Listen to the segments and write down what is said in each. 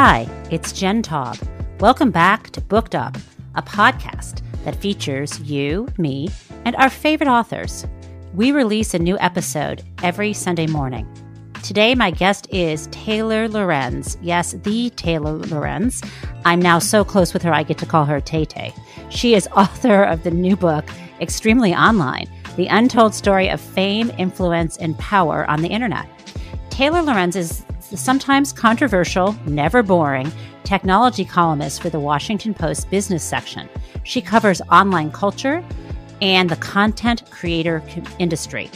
Hi, it's Jen Taub. Welcome back to Booked Up, a podcast that features you, me, and our favorite authors. We release a new episode every Sunday morning. Today, my guest is Taylor Lorenz. Yes, the Taylor Lorenz. I'm now so close with her, I get to call her Tay Tay. She is author of the new book, Extremely Online, The Untold Story of Fame, Influence, and Power on the Internet. Taylor Lorenz is the sometimes controversial, never boring, technology columnist for the Washington Post business section. She covers online culture and the content creator industry.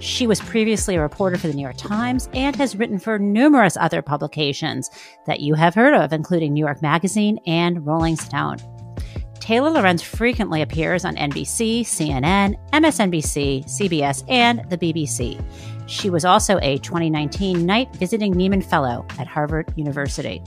She was previously a reporter for the New York Times and has written for numerous other publications that you have heard of, including New York Magazine and Rolling Stone. Taylor Lorenz frequently appears on NBC, CNN, MSNBC, CBS, and the BBC. She was also a 2019 Knight Visiting Nieman Fellow at Harvard University.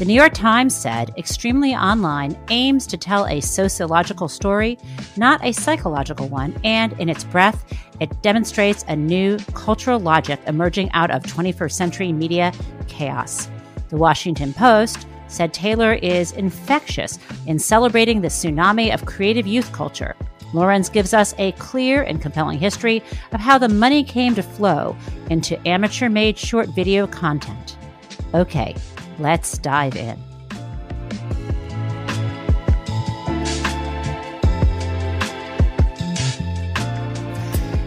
The New York Times said, Extremely Online aims to tell a sociological story, not a psychological one, and in its breadth, it demonstrates a new cultural logic emerging out of 21st century media chaos. The Washington Post said Taylor is infectious in celebrating the tsunami of creative youth culture. Lorenz gives us a clear and compelling history of how the money came to flow into amateur-made short video content. Okay. Let's dive in.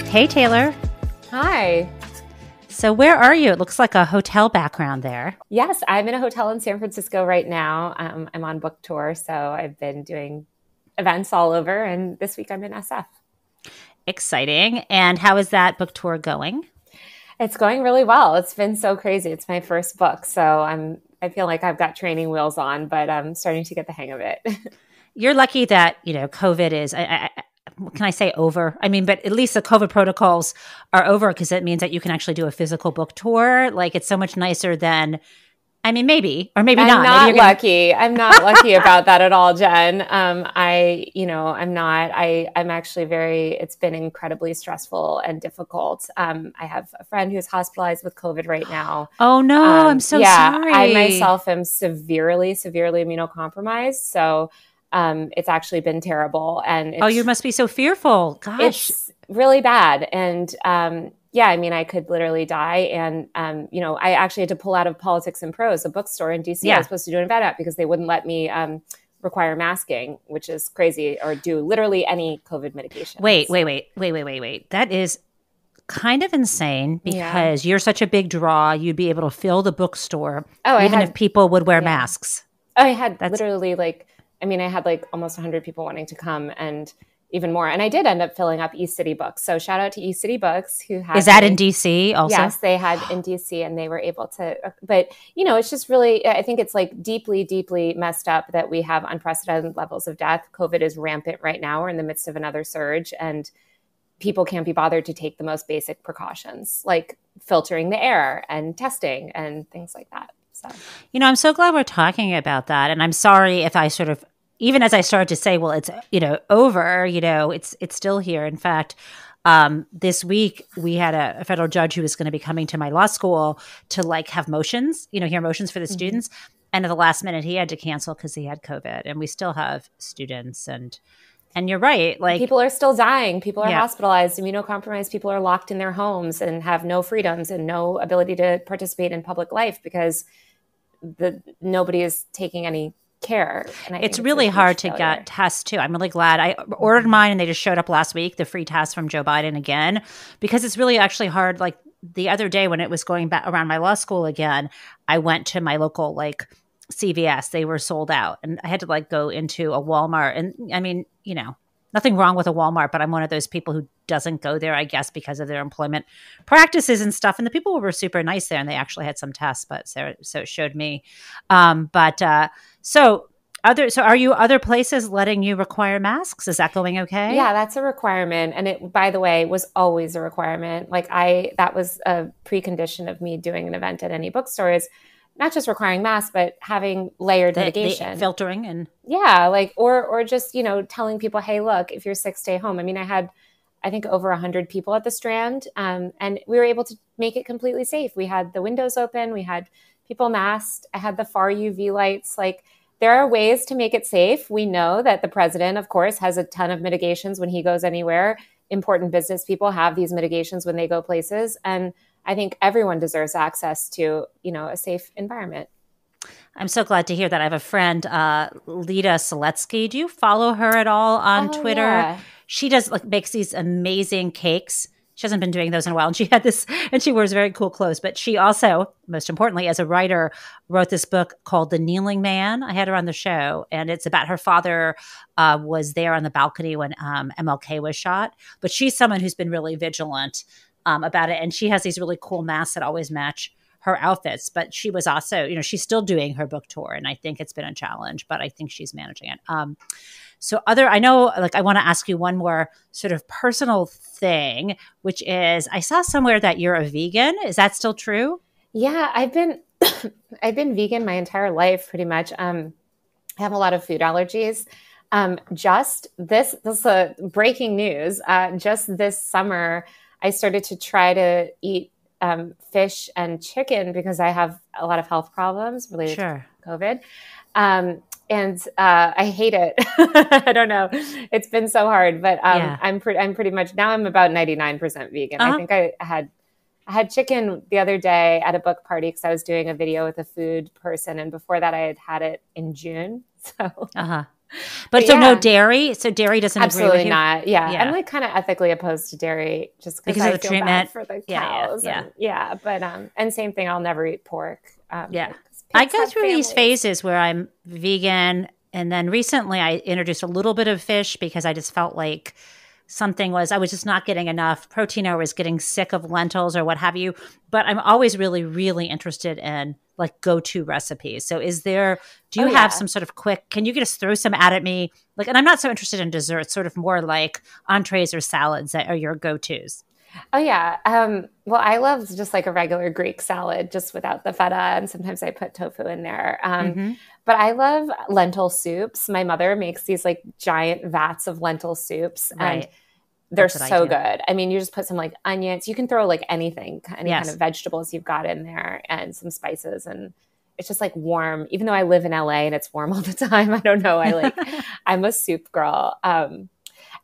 Hey, Taylor. Hi. So where are you? It looks like a hotel background there. Yes, I'm in a hotel in San Francisco right now. I'm on book tour, so I've been doing events all over, and this week I'm in SF. Exciting. And how is that book tour going? It's going really well. It's been so crazy. It's my first book, so I feel like I've got training wheels on, but I'm starting to get the hang of it. You're lucky that, you know, COVID is, can I say over? I mean, but at least the COVID protocols are over because it means that you can actually do a physical book tour. Like, it's so much nicer than, I mean, maybe, or maybe not. I'm not lucky about that at all, Jen. It's been incredibly stressful and difficult. I have a friend who's hospitalized with COVID right now. Oh no, I'm so sorry. I myself am severely, severely immunocompromised. So it's actually been terrible. And it's, oh, you must be so fearful. Gosh. It's really bad. And, yeah, I mean, I could literally die. And, I actually had to pull out of Politics and Prose, a bookstore in DC I was supposed to do an event at because they wouldn't let me require masking, which is crazy, or do literally any COVID mitigation. Wait. That is kind of insane because you're such a big draw. You'd be able to fill the bookstore if people would wear masks. Oh, I had I had almost 100 people wanting to come and even more. And I did end up filling up East City Books. So shout out to East City Books who had... Is that in DC also? Yes, they had in DC and they were able to... But, you know, it's just really... I think it's like deeply, deeply messed up that we have unprecedented levels of death. COVID is rampant right now. We're in the midst of another surge and people can't be bothered to take the most basic precautions like filtering the air and testing and things like that. So, you know, I'm so glad we're talking about that. And I'm sorry if I sort of... Even as I started to say, well, it's, you know, over, you know, it's still here. In fact, this week we had a federal judge who was going to be coming to my law school to like have motions, you know, hear motions for the students. And at the last minute he had to cancel because he had COVID and we still have students and you're right. Like people are still dying. People are hospitalized, immunocompromised. People are locked in their homes and have no freedoms and no ability to participate in public life because nobody is taking any care. And it's really hard to get tests too. I'm really glad I ordered mine and they just showed up last week, the free test from Joe Biden again, because it's really actually hard. Like the other day when it was going back around my law school again, I went to my local like CVS. They were sold out and I had to like go into a Walmart. And I mean, you know, nothing wrong with a Walmart, but I'm one of those people who doesn't go there, I guess, because of their employment practices and stuff. And the people were super nice there and they actually had some tests, but so it showed me. So are you other places letting you require masks? Is that going okay? Yeah, that's a requirement. And it, by the way, was always a requirement. Like that was a precondition of me doing an event at any bookstore is not just requiring masks, but having layered mitigation. Filtering and... Yeah, like, or just, you know, telling people, hey, look, if you're sick, stay home. I mean, I had, I think, over 100 people at the Strand, and we were able to make it completely safe. We had the windows open. We had... people masked. I had the far UV lights. Like, there are ways to make it safe. We know that the president, of course, has a ton of mitigations when he goes anywhere. Important business people have these mitigations when they go places. And I think everyone deserves access to, you know, a safe environment. I'm so glad to hear that. I have a friend, Lita Seletsky. Do you follow her at all on Twitter? Yeah. She does makes these amazing cakes. She hasn't been doing those in a while. And she had this, and she wears very cool clothes. But she also, most importantly, as a writer, wrote this book called The Kneeling Man. I had her on the show. And it's about her father was there on the balcony when MLK was shot. But she's someone who's been really vigilant about it. And she has these really cool masks that always match her outfits, but she was also, you know, she's still doing her book tour, and I think it's been a challenge, but I think she's managing it. I know, I want to ask you one more sort of personal thing, which is, I saw somewhere that you're a vegan. Is that still true? Yeah, I've been vegan my entire life, pretty much. I have a lot of food allergies. Just this breaking news. Just this summer, I started to try to eat fish and chicken because I have a lot of health problems related to COVID. I hate it. I don't know. It's been so hard, but I'm pretty much, now I'm about 99% vegan. I think I had chicken the other day at a book party because I was doing a video with a food person. And before that I had it in June. So, But no dairy. So dairy doesn't agree with you? Absolutely not. Yeah. I'm kind of ethically opposed to dairy just because I feel bad for the cows. But same thing. I'll never eat pork. I go through these phases where I'm vegan. And then recently I introduced a little bit of fish because I just felt like I was just not getting enough protein, or I was getting sick of lentils or what have you. But I'm always really, really interested in go-to recipes. So do you have some sort of quick, can you just throw some out at me? And I'm not so interested in desserts, sort of more like entrees or salads that are your go-tos. Oh yeah. Well, I love just a regular Greek salad just without the feta. And sometimes I put tofu in there. But I love lentil soups. My mother makes these giant vats of lentil soups and they're so good. I mean, you just put some onions, you can throw anything, any kind of vegetables you've got in there and some spices, and it's just warm, even though I live in LA and it's warm all the time. I don't know. I'm a soup girl. And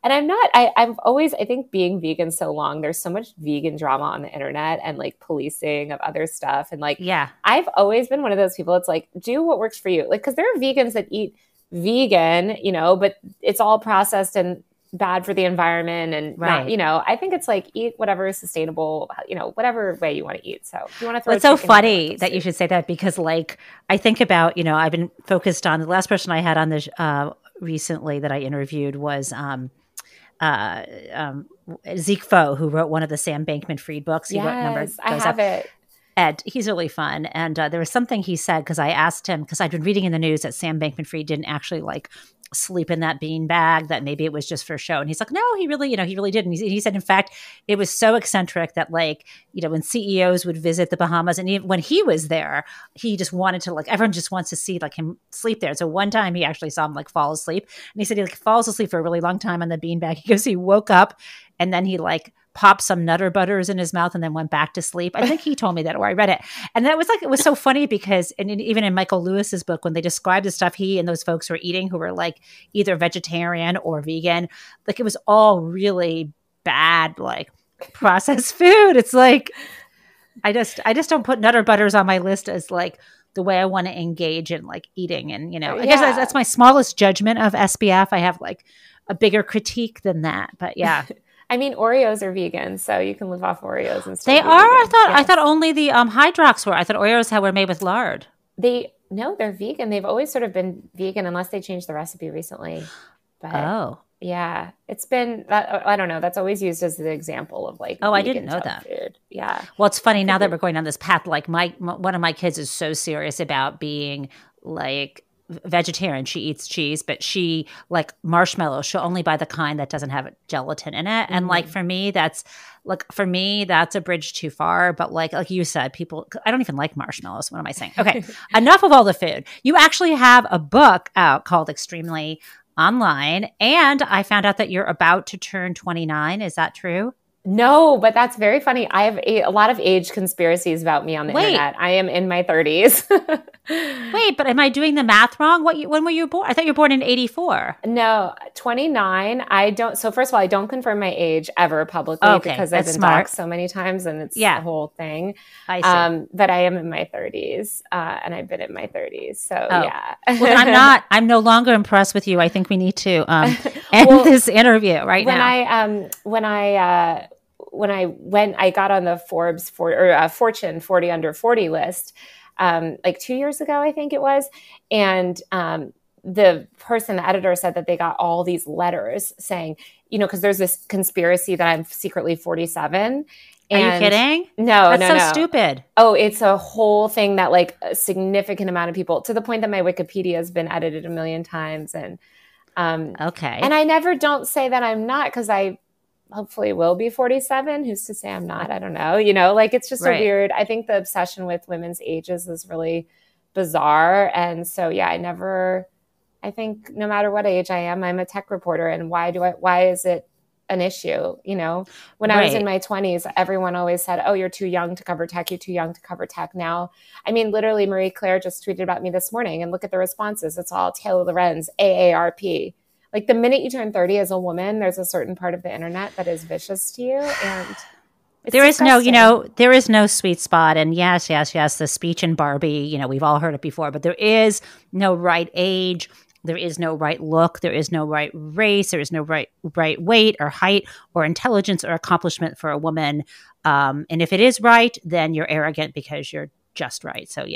I think being vegan so long, there's so much vegan drama on the internet and policing of other stuff. And I've always been one of those people. It's do what works for you. Cause there are vegans that eat vegan, but it's all processed and bad for the environment. And, I think it's eat whatever is sustainable, whatever way you want to eat. So if you want to throw it's so funny that you should say that, because I think about, I've been focused on the last person I had on this recently that I interviewed was, Zeke Foe, who wrote one of the Sam Bankman-Fried books. He wrote a number of those. I have it. And he's really fun. And there was something he said, because I asked him, because I'd been reading in the news that Sam Bankman-Fried didn't actually sleep in that bean bag, that maybe it was just for show. And he's no, he really didn't. He said, in fact, it was so eccentric that when CEOs would visit the Bahamas, and even when he was there, he just wanted to everyone just wants to see him sleep there. So one time he actually saw him fall asleep, and he said he falls asleep for a really long time on the bean bag. He goes, he woke up and then he popped some Nutter Butters in his mouth and then went back to sleep. I think he told me that, or I read it. And that was it was so funny because, and even in Michael Lewis's book, when they described the stuff he and those folks were eating who were either vegetarian or vegan, it was all really bad, processed food. It's I just don't put Nutter Butters on my list as the way I want to engage in eating. And, I guess that's my smallest judgment of SBF. I have a bigger critique than that, but yeah. I mean, Oreos are vegan, so you can live off Oreos and stuff. They are. Vegan. I thought only the Hydrox were. I thought Oreos were made with lard. They're vegan. They've always sort of been vegan, unless they changed the recipe recently. But, yeah, it's been. I don't know. That's always used as the example of I didn't know that. Food. Yeah. Well, it's funny now that we're going down this path. One of my kids is so serious about being vegetarian. She eats cheese, but she marshmallows. She'll only buy the kind that doesn't have gelatin in it. And for me that's a bridge too far. But like you said, people, I don't even like marshmallows. What am I saying? Okay, enough of all the food. You actually have a book out called Extremely Online, and I found out that you're about to turn 29. Is that true? No, but that's very funny. I have a lot of age conspiracies about me on the internet. I am in my 30s. Wait, but am I doing the math wrong? When were you born? I thought you were born in 84. No, 29. So first of all, I don't confirm my age ever publicly because I've been doxxed so many times and it's the whole thing. I see. But I am in my 30s and I've been in my 30s. So yeah. Well, then I'm no longer impressed with you. I think we need to end this interview right now. When I got on the Forbes Fortune 40 under 40 list, like 2 years ago, I think it was. And the editor said that they got all these letters saying, because there's this conspiracy that I'm secretly 47. Are you kidding? No, That's so stupid. Oh, it's a whole thing that like a significant amount of people, to the point that my Wikipedia has been edited a million times. And and I never don't say that I'm not, because I hopefully will be 47. Who's to say I'm not? I don't know. It's just a weird, I think the obsession with women's ages is really bizarre. And so, I think no matter what age I am, I'm a tech reporter. And why is it an issue? When I was in my 20s, everyone always said, oh, you're too young to cover tech. You're too young to cover tech. Now, literally Marie Claire just tweeted about me this morning, and look at the responses. It's all Taylor Lorenz, AARP. Like the minute you turn 30 as a woman, there's a certain part of the internet that is vicious to you. And there is no sweet spot. And yes, the speech in Barbie, we've all heard it before, but there is no right age. There is no right look. There is no right race. There is no right weight or height or intelligence or accomplishment for a woman. And if it is right, then you're arrogant because you're just right. So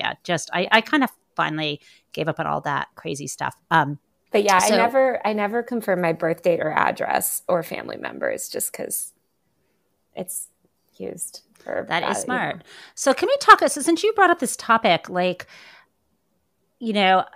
I kind of finally gave up on all that crazy stuff. But yeah, so, I never confirm my birth date or address or family members, just because it's used for that is smart. So can we talk? So since you brought up this topic, I don't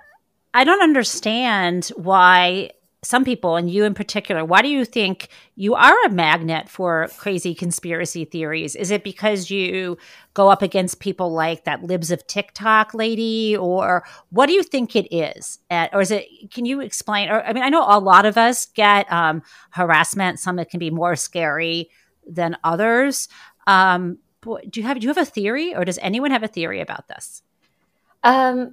understand why some people, and you in particular, why do you think you are a magnet for crazy conspiracy theories? Is it because you go up against people like that Libs of TikTok lady, or what do you think it is? Or is it, can you explain? Or, I know a lot of us get harassment. Some that can be more scary than others. Do you have a theory, or does anyone have a theory about this? I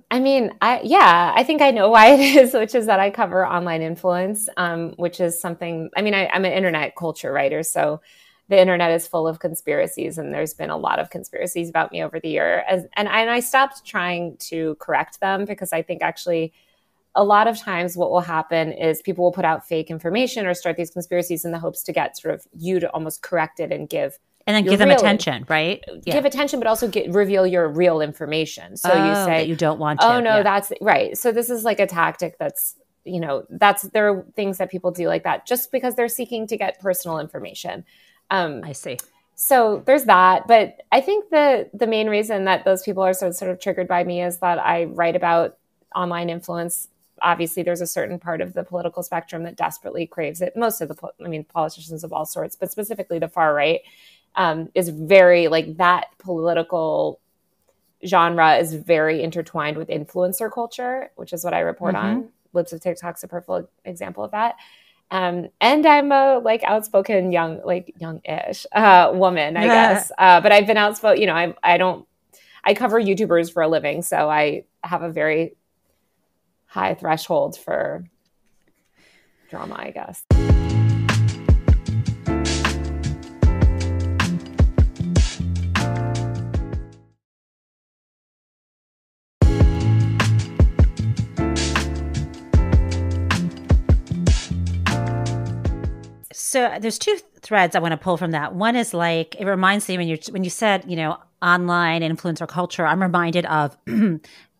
think I know why it is, which is that I cover online influence, which is something, I'm an internet culture writer. So the internet is full of conspiracies, and there's been a lot of conspiracies about me over the year. And I stopped trying to correct them, because I think actually a lot of times what will happen is people will put out fake information or start these conspiracies in the hopes to get sort of you to almost correct it and give attention, right? Yeah. Give attention, but also reveal your real information. So you say that you don't want to. Oh, no, yeah. That's right. So this is like a tactic that's, there are things that people do like that just because they're seeking to get personal information. I see. So there's that. But I think the main reason that those people are sort of triggered by me is that I write about online influence. Obviously, there's a certain part of the political spectrum that desperately craves it. Most of politicians of all sorts, but specifically the far right. Is very like that political genre is very intertwined with influencer culture, which is what I report on. Lips of TikTok's a perfect example of that. And I'm a outspoken youngish woman, I guess. But I've been outspoken. I cover YouTubers for a living, so I have a very high threshold for drama, I guess. So there's two threads I want to pull from that. One is it reminds me when you said, online influencer culture, I'm reminded of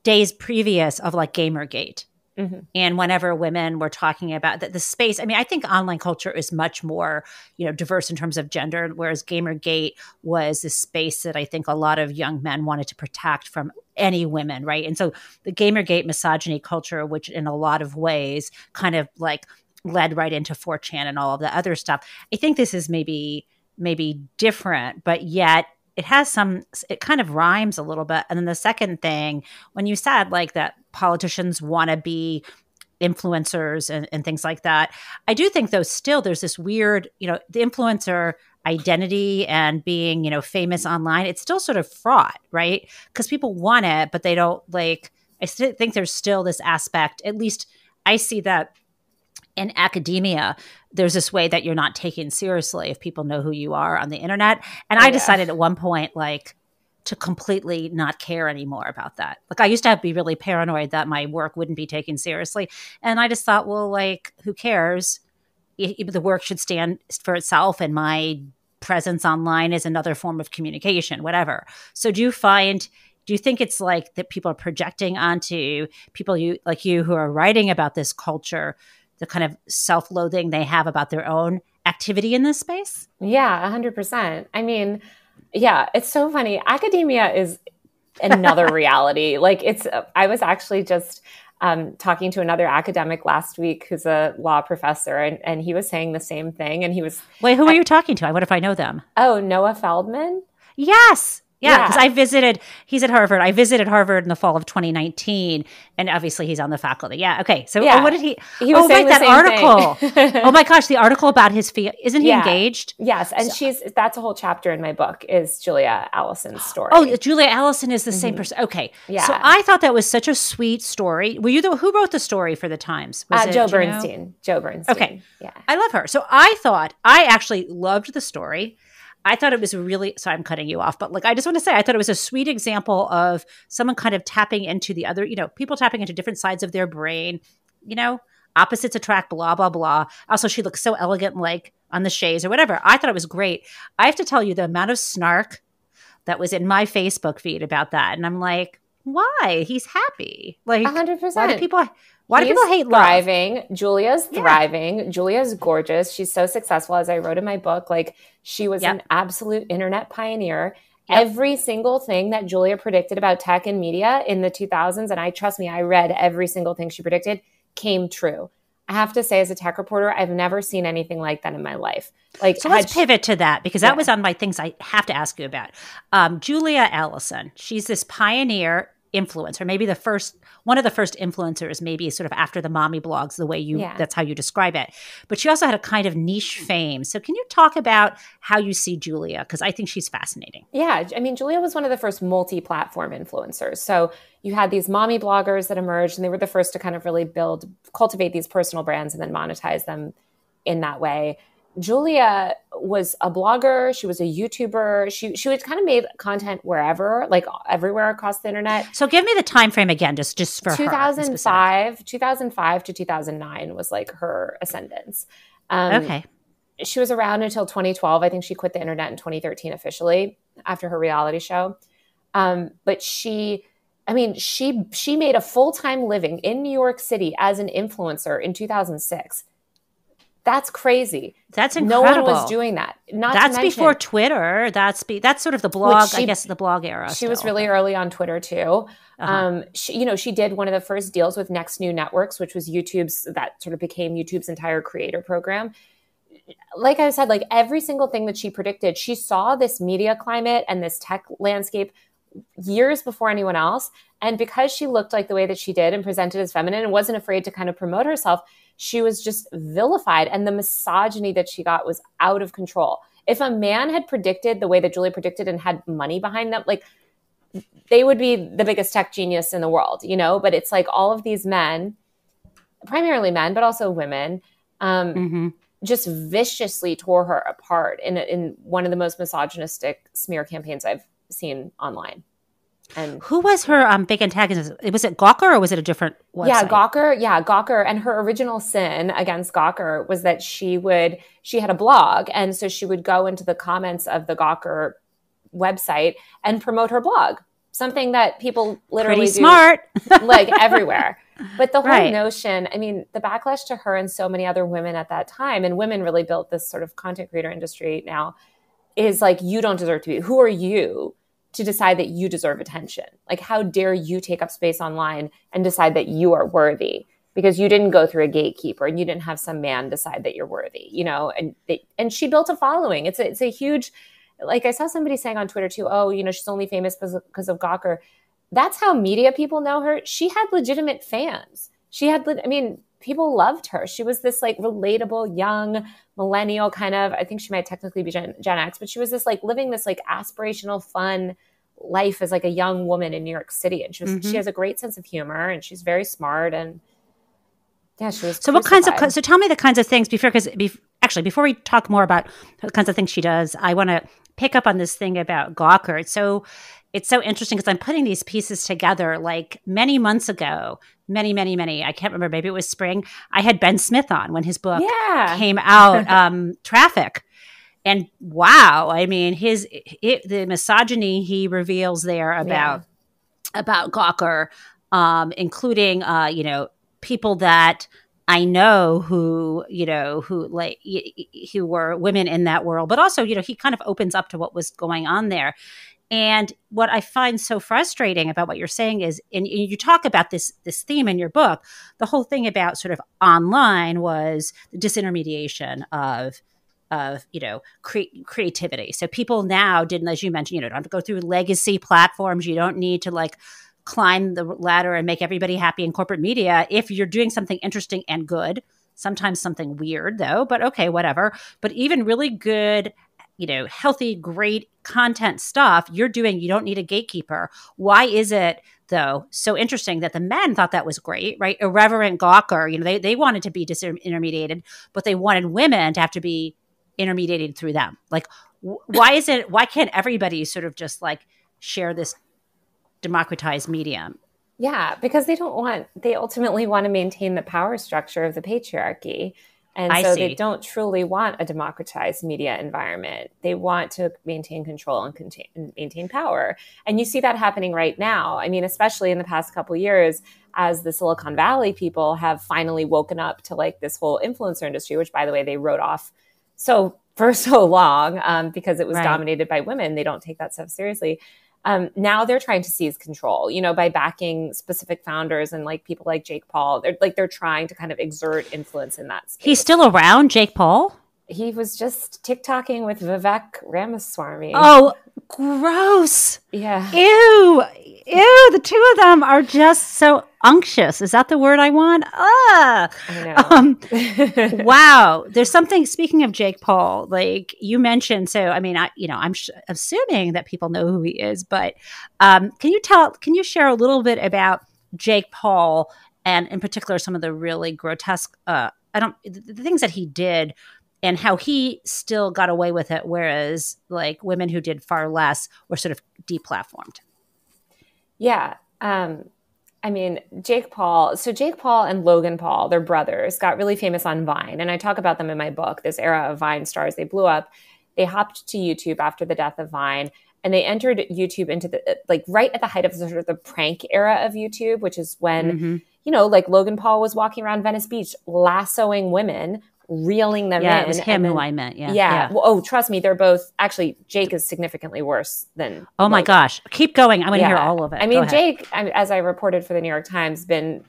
days previous of Gamergate. Mm-hmm. And whenever women were talking about the space, I think online culture is much more, diverse in terms of gender, whereas Gamergate was this space that I think a lot of young men wanted to protect from any women, right? And so the Gamergate misogyny culture, which in a lot of ways kind of led right into 4chan and all of the other stuff. I think this is maybe different, but yet it kind of rhymes a little bit. And then the second thing, when you said that politicians want to be influencers and things like that. I do think, though, still there's this weird, the influencer identity and being, famous online, it's still sort of fraught, right? Because people want it, but they don't I still think there's still this aspect, at least I see that in academia, there's this way that you're not taken seriously if people know who you are on the internet. And I decided at one point, to completely not care anymore about that. I used to be really paranoid that my work wouldn't be taken seriously. And I just thought, well, who cares? The work should stand for itself, and my presence online is another form of communication, whatever. So do you think it's that people are projecting onto people you who are writing about this culture, the kind of self-loathing they have about their own activity in this space? Yeah, 100%. I mean, yeah, it's so funny. Academia is another reality. I was actually just talking to another academic last week who's a law professor, and he was saying the same thing. And he was... Wait, who are you talking to? I wonder if I know them. Oh, Noah Feldman? Yes. Yeah, because he's at Harvard. I visited Harvard in the fall of 2019, and obviously he's on the faculty. Yeah, okay. So what did he was saying that article. Oh my gosh, the article about his fee. Isn't he engaged? Yes, and that's a whole chapter in my book is Julia Allison's story. Oh, Julia Allison is the same person. Okay. Yeah. So I thought that was such a sweet story. Were you who wrote the story for the Times? Was it Joe Bernstein. Joe Bernstein. Okay. Yeah. I love her. So I actually loved the story. I thought it was sorry, I'm cutting you off, but I just want to say, I thought it was a sweet example of someone kind of tapping into the other, people tapping into different sides of their brain, opposites attract, blah, blah, blah. Also, she looks so elegant, on the Shays or whatever. I thought it was great. I have to tell you the amount of snark that was in my Facebook feed about that. And I'm like, why? He's happy. 100%. Why do people hate love? Thriving. Julia's thriving. Yeah. Julia's gorgeous. She's so successful. As I wrote in my book, she was an absolute internet pioneer. Yep. Every single thing that Julia predicted about tech and media in the 2000s, and I read every single thing she predicted, came true. I have to say, as a tech reporter, I've never seen anything like that in my life. So let's pivot to that, because that was on my things I have to ask you about. Julia Allison, she's this pioneer influencer, maybe one of the first influencers, maybe sort of after the mommy blogs, the way that's how you describe it. But she also had a kind of niche fame. So can you talk about how you see Julia? Because I think she's fascinating. Yeah. I mean, Julia was one of the first multi-platform influencers. So you had these mommy bloggers that emerged, and they were the first to kind of really cultivate these personal brands and then monetize them in that way. Julia was a blogger. She was a YouTuber. She had kind of made content wherever, everywhere across the internet. So give me the time frame again, just for 2005 to 2009 was her ascendance. Okay. She was around until 2012. I think she quit the internet in 2013 officially after her reality show. But she made a full-time living in New York City as an influencer in 2006. That's crazy. That's incredible. No one was doing that. That's before Twitter. That's sort of the blog, I guess, the blog era. She was really early on Twitter too. She did one of the first deals with Next New Networks, which was that sort of became YouTube's entire creator program. Like I said, every single thing that she predicted, she saw this media climate and this tech landscape years before anyone else. And because she looked like the way that she did and presented as feminine and wasn't afraid to kind of promote herself, she was just vilified, and the misogyny that she got was out of control. If a man had predicted the way that Julia predicted and had money behind them, they would be the biggest tech genius in the world, But it's all of these men, primarily men, but also women, just viciously tore her apart in one of the most misogynistic smear campaigns I've seen online. And who was her big antagonist? Was it Gawker, or was it a different website? Yeah, Gawker. Yeah, Gawker. And her original sin against Gawker was that she had a blog. And so she would go into the comments of the Gawker website and promote her blog, something that people literally pretty smart. Do everywhere. But the whole notion, the backlash to her and so many other women at that time, and women really built this sort of content creator industry now, is you don't deserve to be. Who are you to decide that you deserve attention? How dare you take up space online and decide that you are worthy because you didn't go through a gatekeeper and you didn't have some man decide that you're worthy, and she built a following. It's a huge, I saw somebody saying on Twitter too, she's only famous because of Gawker. That's how media people know her. She had legitimate fans. She had, people loved her. She was this like relatable, young millennial kind of, I think she might technically be Gen X, but she was this like living this like aspirational, fun life as like a young woman in New York City. And she was, she has a great sense of humor and she's very smart. And yeah, she was. So crucified. What kinds of, so tell me the kinds of things before we talk more about the kinds of things she does, I want to pick up on this thing about Gawker. It's so interesting because I'm putting these pieces together like many months ago, many, I can't remember, maybe it was spring. I had Ben Smith on when his book came out, Traffic. And wow, I mean, the misogyny he reveals there about Gawker, including, people that I know who were women in that world, but also, he kind of opens up to what was going on there. And what I find so frustrating about what you're saying is, and you talk about this theme in your book, the whole thing about sort of online was the disintermediation of creativity. So people now didn't, as you mentioned, don't have to go through legacy platforms. You don't need to like climb the ladder and make everybody happy in corporate media. If you're doing something interesting and good, sometimes something weird though, but okay, whatever. But even really good, healthy, great content stuff you're doing, you don't need a gatekeeper. Why is it though so interesting that the men thought that was great, right? Irreverent Gawker, they wanted to be disintermediated, but they wanted women to have to be intermediated through them. Like, why can't everybody sort of just like share this democratized medium? Yeah, because they ultimately want to maintain the power structure of the patriarchy. And so they don't truly want a democratized media environment. They want to maintain control and maintain power. And you see that happening right now. I mean, especially in the past couple of years, as the Silicon Valley people have finally woken up to like this whole influencer industry, which, by the way, they wrote off for so long because it was dominated by women. They don't take that stuff seriously. Now they're trying to seize control, by backing specific founders and like people like Jake Paul. They're trying to kind of exert influence in that space. He's still around, Jake Paul? He was just TikToking with Vivek Ramaswamy. Oh, gross. Yeah. Ew. The two of them are just so unctuous. Is that the word I want? I know. Wow. There's something, speaking of Jake Paul, like you mentioned. So, I mean, I'm assuming that people know who he is, but can you share a little bit about Jake Paul and in particular, some of the really grotesque, the things that he did and how he still got away with it, whereas like women who did far less were sort of deplatformed. Yeah. Jake Paul. So Jake Paul and Logan Paul, they're brothers, got really famous on Vine. And I talk about them in my book, this era of Vine stars. They blew up. They hopped to YouTube after the death of Vine. And they entered YouTube into right at the height of sort of the prank era of YouTube, which is when, Logan Paul was walking around Venice Beach, lassoing women, reeling them in. Yeah, it was him who I meant. Yeah. Yeah. Well, trust me. They're both – actually, Jake is significantly worse than – Oh, my gosh. Keep going. I want to hear all of it. I mean, Jake, as I reported for the New York Times, been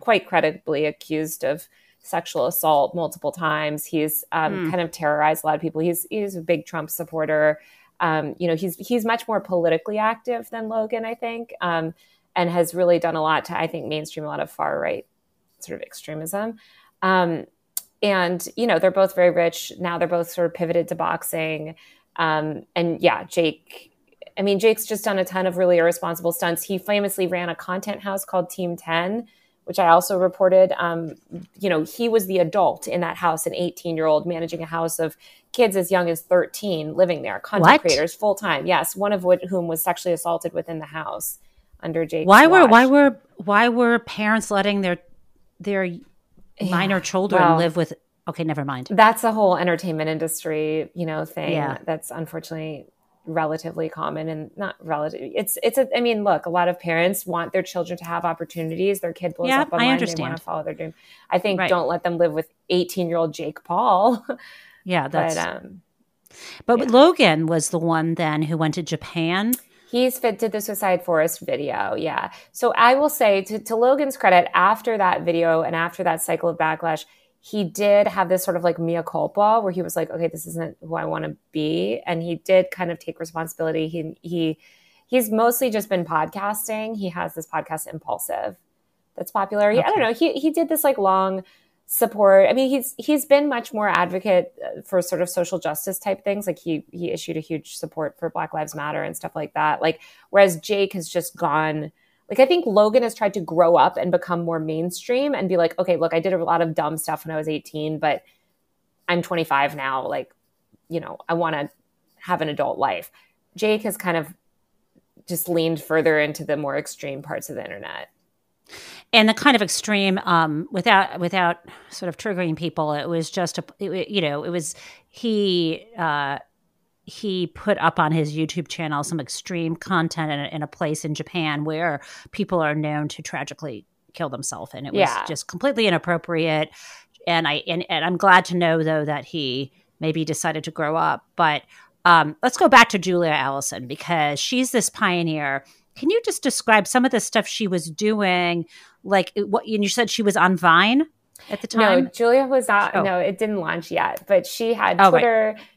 quite credibly accused of sexual assault multiple times. He's kind of terrorized a lot of people. He's a big Trump supporter. He's much more politically active than Logan, I think, and has really done a lot to, I think, mainstream a lot of far-right sort of extremism. And, they're both very rich. Now they're both sort of pivoted to boxing. Jake's just done a ton of really irresponsible stunts. He famously ran a content house called Team 10, which I also reported. He was the adult in that house, an 18-year-old managing a house of kids as young as 13 living there, content creators full-time. Yes, one of whom was sexually assaulted within the house under Jake's watch. Why were parents letting their minor children live with, okay, never mind. That's a whole entertainment industry, thing that's unfortunately relatively common and not relative. Look, a lot of parents want their children to have opportunities. Their kid blows up online. They want to follow their dream. I think don't let them live with 18-year-old Jake Paul. Yeah. But Logan was the one then who went to Japan. He's did the Suicide Forest video, yeah. So I will say, to Logan's credit, after that video and after that cycle of backlash, he did have this sort of like mea culpa where he was like, okay, this isn't who I want to be. And he did kind of take responsibility. He's mostly just been podcasting. He has this podcast Impulsive, that's popular. Okay. I don't know. He did this like long support. I mean, he's been much more advocate for sort of social justice type things. Like he issued a huge support for Black Lives Matter and stuff like that. Like, whereas Jake has just gone, like, I think Logan has tried to grow up and become more mainstream and be like, okay, look, I did a lot of dumb stuff when I was 18, but I'm 25 now. Like, you know, I want to have an adult life. Jake has kind of just leaned further into the more extreme parts of the internet. And the kind of extreme, without sort of triggering people, it was just, he put up on his YouTube channel some extreme content in a place in Japan where people are known to tragically kill themselves. And it was just completely inappropriate. And I'm glad to know, though, that he maybe decided to grow up. But let's go back to Julia Allison, because she's this pioneer. Can you just describe some of the stuff she was doing? Like, what, and you said she was on Vine at the time? No, Julia was not. Oh. No, it didn't launch yet. But she had Twitter. Right.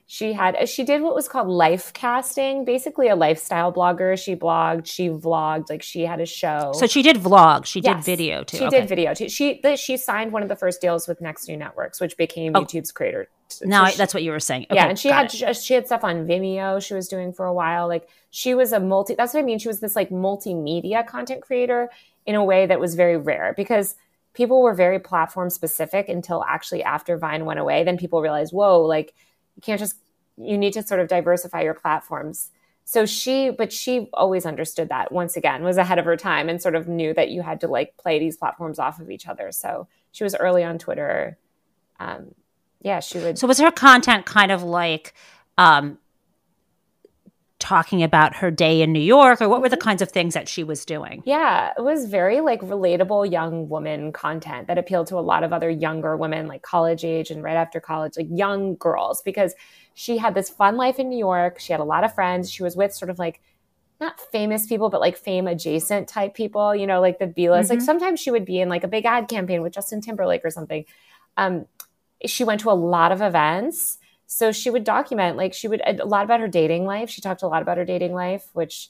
She did what was called life casting, basically a lifestyle blogger. She blogged, she vlogged, like she had a show. So she did vlog. She did video too. She did video too. She signed one of the first deals with Next New Networks, which became YouTube's creator. Now that's what you were saying. Okay, yeah, and she had stuff on Vimeo she was doing for a while. Like she was that's what I mean. She was this like multimedia content creator in a way that was very rare, because people were very platform specific until actually after Vine went away. Then people realized, whoa, like, you need to sort of diversify your platforms. So she always understood that, once again, was ahead of her time and sort of knew that you had to like play these platforms off of each other. So she was early on Twitter. She would. So was her content kind of like talking about her day in New York, or what were the kinds of things that she was doing? Yeah, it was very like relatable young woman content that appealed to a lot of other younger women, like college age and right after college, like young girls, because she had this fun life in New York. She had a lot of friends. She was with sort of like not famous people, but like fame adjacent type people, you know, like the B-list. Mm-hmm. Like sometimes she would be in like a big ad campaign with Justin Timberlake or something. She went to a lot of events. So she would document, like she would, a lot about her dating life. She talked a lot about her dating life, which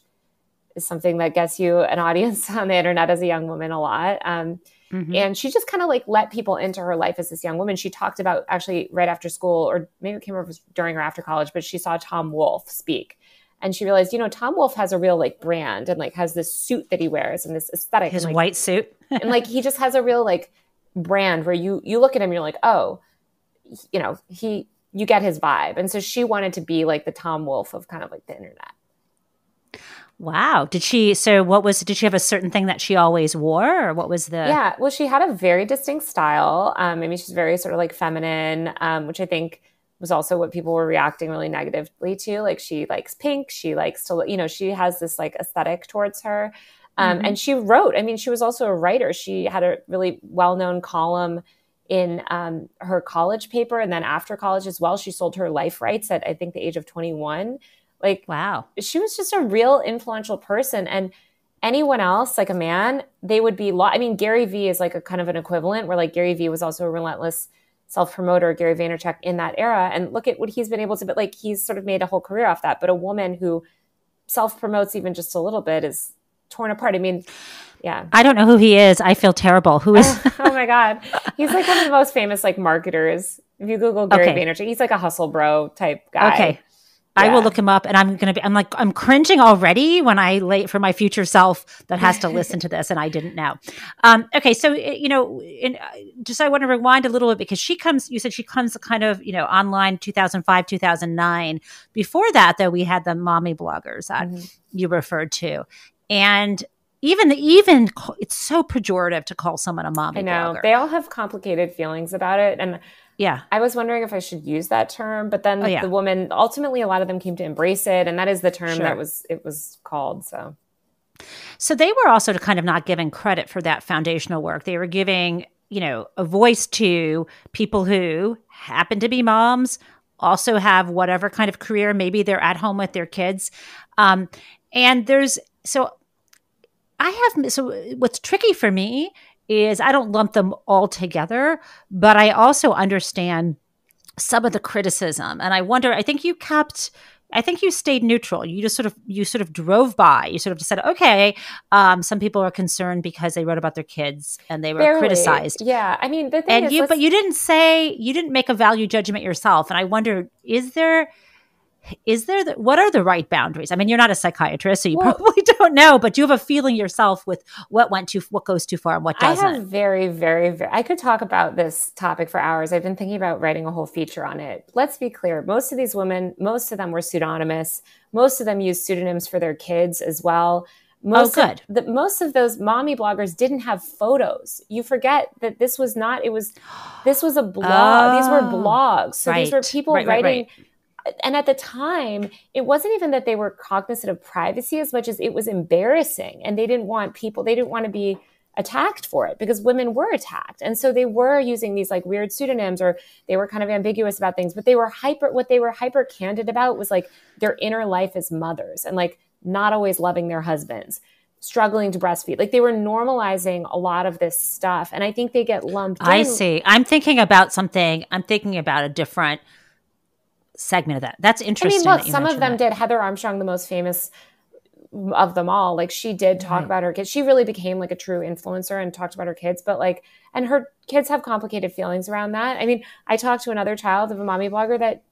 is something that gets you an audience on the internet as a young woman a lot. And she just kind of like let people into her life as this young woman. She talked about, actually right after school, or maybe it came over during or after college, but she saw Tom Wolfe speak. And she realized, you know, Tom Wolfe has a real like brand and like has this suit that he wears and this aesthetic. His white suit. And like he just has a real like brand where you look at him and you're like, oh, you know, you get his vibe. And so she wanted to be like the Tom Wolfe of kind of like the internet. Wow. Did she have a certain thing that she always wore, or what was the? Yeah. Well, she had a very distinct style. I mean, she's very sort of like feminine, which I think was also what people were reacting really negatively to. Like she likes pink. She likes to, you know, she has this like aesthetic towards her. And she wrote, I mean, she was also a writer. She had a really well-known column in her college paper, and then after college as well. She sold her life rights at, I think, the age of 21. Like, wow. She was just a real influential person. And anyone else, like a man, they would be I mean, Gary Vee is like a kind of an equivalent, where like Gary Vee was also a relentless self-promoter, Gary Vaynerchuk, in that era. And look at what he's been able to, but like he's sort of made a whole career off that. But a woman who self-promotes even just a little bit is torn apart. I mean, yeah. I don't know who he is. I feel terrible. Who is? Oh my God. He's like one of the most famous like marketers. If you Google Gary Vaynerchuk, he's like a hustle bro type guy. Okay. Yeah. I will look him up, and I'm cringing already when I late for my future self that has to listen to this, and I didn't know. Okay. So, you know, I want to rewind a little bit, because you said she comes kind of, you know, online 2005, 2009. Before that, though, we had the mommy bloggers that you referred to. And even it's so pejorative to call someone a mommy blogger. I know. They all have complicated feelings about it. And yeah, I was wondering if I should use that term, but then the woman, ultimately a lot of them came to embrace it. And that is the term that it was called. So they were also kind of not giving credit for that foundational work. They were giving, you know, a voice to people who happen to be moms, also have whatever kind of career, maybe they're at home with their kids. So what's tricky for me is I don't lump them all together, but I also understand some of the criticism. And I wonder, I think you kept I think you stayed neutral. You just sort of, drove by. You sort of just said, okay, some people are concerned because they wrote about their kids and they were criticized. Yeah. I mean, the thing is, but you didn't say, you didn't make a value judgment yourself. And I wonder, what are the right boundaries? I mean, you're not a psychiatrist, so you probably don't know, but you have a feeling yourself with what goes too far and what doesn't. I have very, very, very, I could talk about this topic for hours. I've been thinking about writing a whole feature on it. Let's be clear. Most of these women, most of them were pseudonymous. Most of them used pseudonyms for their kids as well. Most of those mommy bloggers didn't have photos. You forget that this was a blog. These were blogs. So these were people writing. And at the time, it wasn't even that they were cognizant of privacy as much as it was embarrassing. And they didn't want to be attacked for it because women were attacked. And so they were using these like weird pseudonyms, or they were kind of ambiguous about things, but what they were hyper candid about was like their inner life as mothers and like not always loving their husbands, struggling to breastfeed. Like they were normalizing a lot of this stuff. And I think they get lumped in. I see. I'm thinking about a different segment of that. That's interesting. I mean, look, some of them did. Heather Armstrong, the most famous of them all, like she did talk about her kids. She really became like a true influencer and talked about her kids, but like, and her kids have complicated feelings around that. I mean, I talked to another child of a mommy blogger that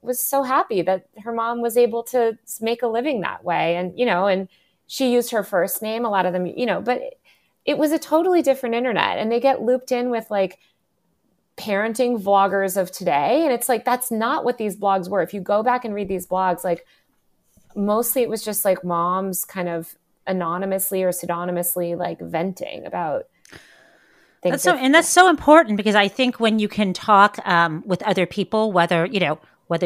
was so happy that her mom was able to make a living that way. And, you know, and she used her first name, a lot of them, you know, but it was a totally different internet, and they get looped in with like parenting vloggers of today. And it's like, that's not what these blogs were. If you go back and read these blogs, like mostly it was just like moms kind of anonymously or pseudonymously like venting about things. That's so important, because I think when you can talk with other people, whether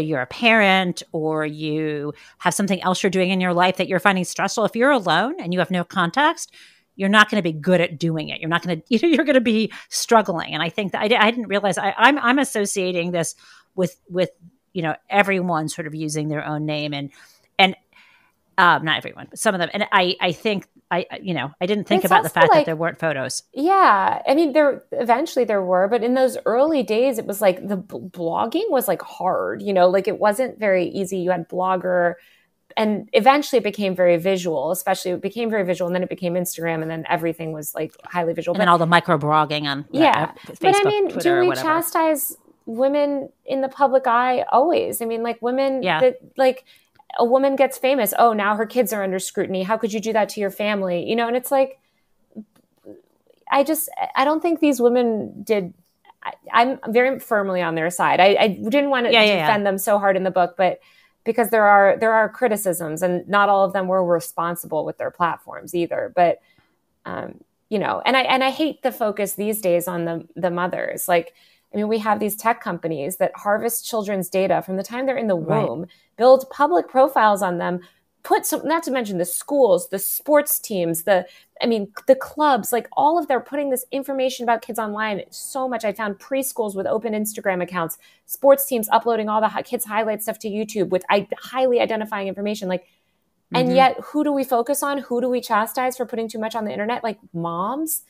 you're a parent or you have something else you're doing in your life that you're finding stressful, if you're alone and you have no context, you're not going to be good at doing it. You're not going to, you're going to be struggling. And I think that I didn't realize I'm associating this with, you know, everyone sort of using their own name and not everyone, but some of them. And I think I didn't think about the fact that there weren't photos. Yeah. I mean, eventually there were, but in those early days, it was like the blogging was like hard, you know, like it wasn't very easy. You had blogger, and eventually it became very visual, and then it became Instagram, and then everything was like highly visual. And then all the micro-blogging on Facebook, Twitter, whatever. But I mean, do we chastise women in the public eye always? I mean, like women, that, like a woman gets famous. Oh, now her kids are under scrutiny. How could you do that to your family? You know, and it's like, I don't think these women did. I'm very firmly on their side. I didn't want to defend them so hard in the book, but because there are criticisms, and not all of them were responsible with their platforms either. But, you know, and I hate the focus these days on the mothers. Like, I mean, we have these tech companies that harvest children's data from the time they're in the womb, build public profiles on them, not to mention the schools, the sports teams, the clubs, like all of, they're putting this information about kids online so much. I found preschools with open Instagram accounts, sports teams uploading all the kids' highlight stuff to YouTube with highly identifying information. Like, and yet who do we focus on? Who do we chastise for putting too much on the internet? Like moms.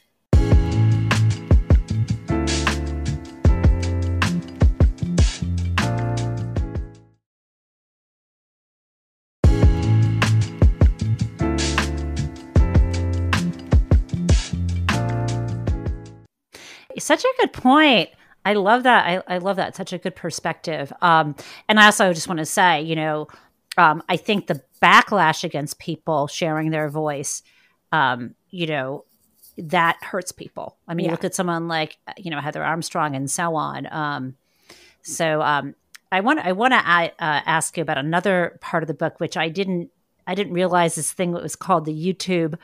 Such a good point. I love that. I love that. Such a good perspective. And I also just want to say, you know, I think the backlash against people sharing their voice, you know, that hurts people. I mean, you look at someone like, you know, Heather Armstrong and so on. I want to ask you about another part of the book, which I didn't realize this thing that was called the YouTube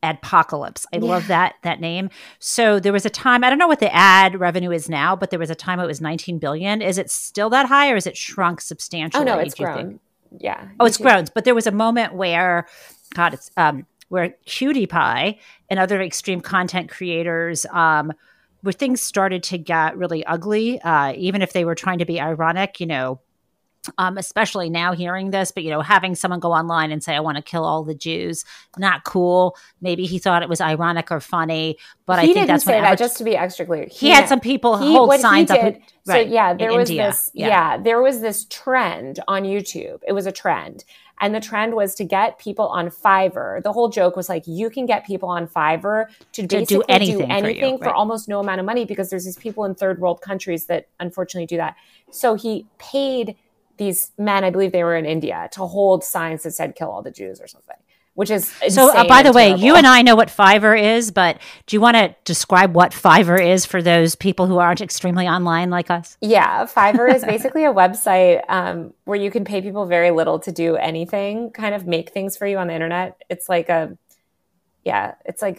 Adpocalypse. I love that name. So there was a time, I don't know what the ad revenue is now, but there was a time it was $19 billion. Is it still that high, or is it shrunk substantially? Oh no, it's grown. It's grown. But there was a moment where, God, it's where PewDiePie and other extreme content creators, where things started to get really ugly, even if they were trying to be ironic, you know, especially now hearing this, but, you know, having someone go online and say, I want to kill all the Jews, not cool. Maybe he thought it was ironic or funny, but I think that's what Alex, just to be extra clear. He had some people hold signs up. There was this trend on YouTube. It was a trend. And the trend was to get people on Fiverr. The whole joke was like, you can get people on Fiverr to basically do anything for almost no amount of money, because there's these people in third world countries that unfortunately do that. So he paid these men, I believe they were in India, to hold signs that said kill all the Jews or something, which is insane. So by the way, you and I know what Fiverr is, but do you want to describe what Fiverr is for those people who aren't extremely online like us? Yeah, Fiverr is basically a website where you can pay people very little to do anything, kind of make things for you on the internet. It's like a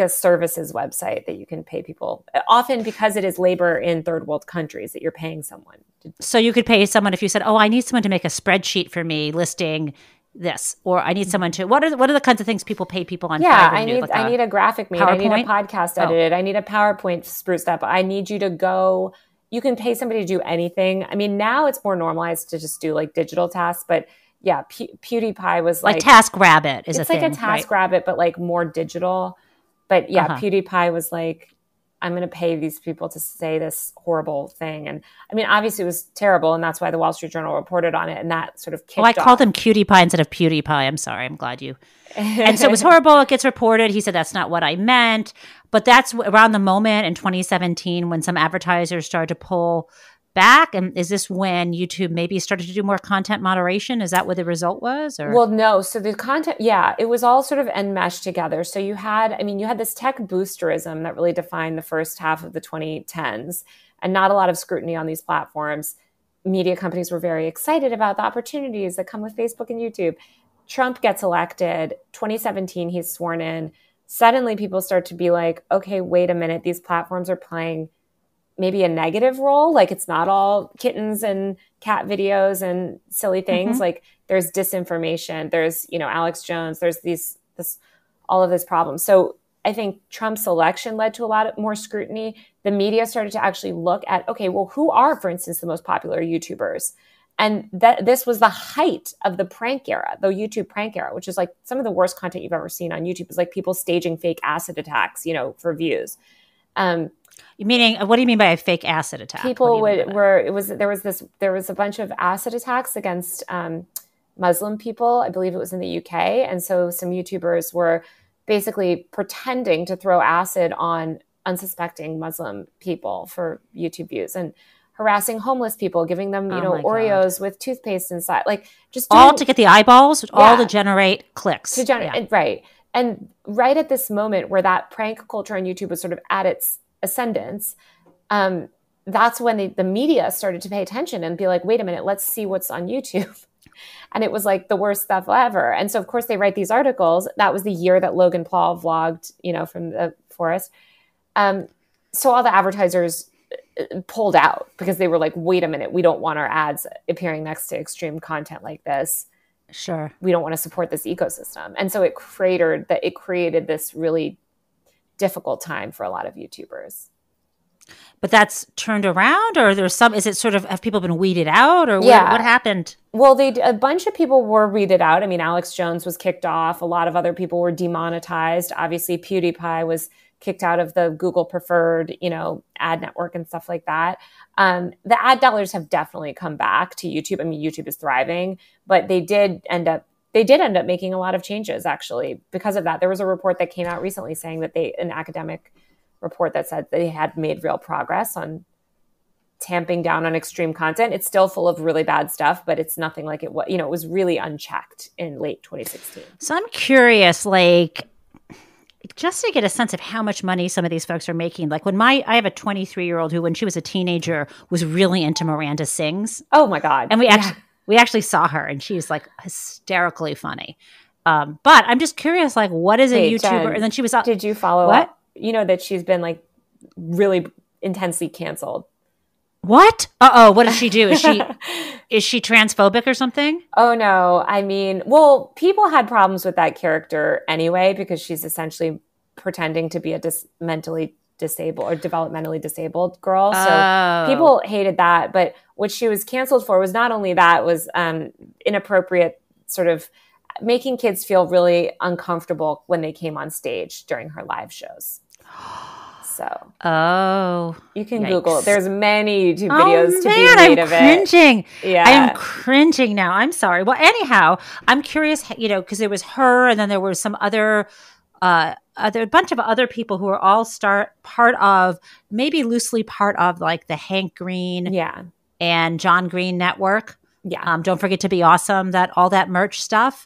services website that you can pay people, often because it is labor in third world countries that you're paying someone. So you could pay someone if you said, oh, I need someone to make a spreadsheet for me listing this, or I need someone to, what are the kinds of things people pay people on? Yeah, Fiverr? I need a graphic made. PowerPoint? I need a podcast edited. I need a PowerPoint spruced up. I need you to go, you can pay somebody to do anything. I mean, now it's more normalized to just do like digital tasks, but yeah, PewDiePie was like TaskRabbit is a thing. It's like a TaskRabbit, but like more digital. But yeah, PewDiePie was like, I'm going to pay these people to say this horrible thing. And I mean, obviously it was terrible, and that's why the Wall Street Journal reported on it, and that sort of kicked off. I called him Cutie Pie instead of PewDiePie. I'm sorry. I'm glad you. And so it was horrible. It gets reported. He said, that's not what I meant. But that's around the moment in 2017 when some advertisers started to pull back. And is this when YouTube maybe started to do more content moderation? Is that what the result was? Or? Well, no. So the content, it was all sort of enmeshed together. So you had this tech boosterism that really defined the first half of the 2010s, and not a lot of scrutiny on these platforms. Media companies were very excited about the opportunities that come with Facebook and YouTube. Trump gets elected. 2017, he's sworn in. Suddenly people start to be like, okay, wait a minute. These platforms are playing maybe a negative role. Like, it's not all kittens and cat videos and silly things. Mm-hmm. Like, there's disinformation, there's, you know, Alex Jones, there's all of this problem. So I think Trump's election led to a lot of more scrutiny. The media started to actually look at, okay, well, who are, for instance, the most popular YouTubers? And this was the height of the prank era, the YouTube prank era, which is like some of the worst content you've ever seen on YouTube. Is like people staging fake acid attacks, you know, for views. Meaning, what do you mean by a fake acid attack? There was a bunch of acid attacks against Muslim people. I believe it was in the UK. And so some YouTubers were basically pretending to throw acid on unsuspecting Muslim people for YouTube views, and harassing homeless people, giving them, Oreos with toothpaste inside, like just all to get the eyeballs, all to generate clicks. Right. And right at this moment where that prank culture on YouTube was sort of at its ascendance, that's when the media started to pay attention and be like, wait a minute, let's see what's on YouTube. And it was like the worst stuff ever. And so, of course, they write these articles. That was the year that Logan Paul vlogged, from the forest. So all the advertisers pulled out because they were like, wait a minute, we don't want our ads appearing next to extreme content like this. Sure. We don't want to support this ecosystem. And so it created this really difficult time for a lot of YouTubers. But that's turned around, or there's some, is it sort of, have people been weeded out, or what happened? Well, a bunch of people were weeded out. I mean, Alex Jones was kicked off. A lot of other people were demonetized. Obviously, PewDiePie was kicked out of the Google preferred, ad network and stuff like that. The ad dollars have definitely come back to YouTube. I mean, YouTube is thriving, but they did end up making a lot of changes actually because of that. There was a report that came out recently saying that an academic report that said they had made real progress on tamping down on extreme content. It's still full of really bad stuff, but it's nothing like it was, it was really unchecked in late 2016. So I'm curious, like, just to get a sense of how much money some of these folks are making. Like I have a 23-year-old who, when she was a teenager, was really into Miranda Sings. Oh my God. And we actually saw her, and she's like hysterically funny. But I'm just curious, like, what is a YouTuber? Jen, and then she was – did you follow up? You know that she's been like really intensely canceled. What? Uh-oh, what does she do? Is she transphobic or something? Oh, no. I mean, well, people had problems with that character anyway because she's essentially pretending to be a mentally disabled or developmentally disabled girl. So people hated that. But What she was canceled for was not only that, was inappropriate, sort of making kids feel really uncomfortable when they came on stage during her live shows. So, you can yikes. Google it. There's many YouTube videos to man, be made I'm of cringing. It. Yeah. I am cringing now. I'm sorry. Well, anyhow, I'm curious, you know, because there was her, and then there were some other, a bunch of other people who are all part of, maybe loosely part of, like the Hank Green and John Green network. Yeah. Don't forget to be awesome. That all that merch stuff.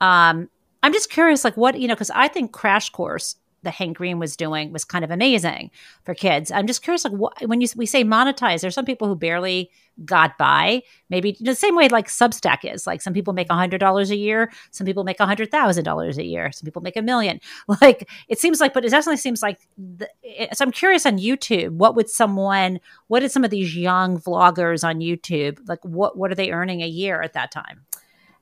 I'm just curious, like what, you know, because I think Crash Course that Hank Green was doing was kind of amazing for kids. I'm just curious, like what, when we say monetize, there's some people who barely got by. Maybe the same way like Substack is. Like some people make $100 a year, some people make $100,000 a year, some people make $1 million. Like it seems like, but it definitely seems like. So I'm curious on YouTube, what did some of these young vloggers on YouTube like? What are they earning a year at that time?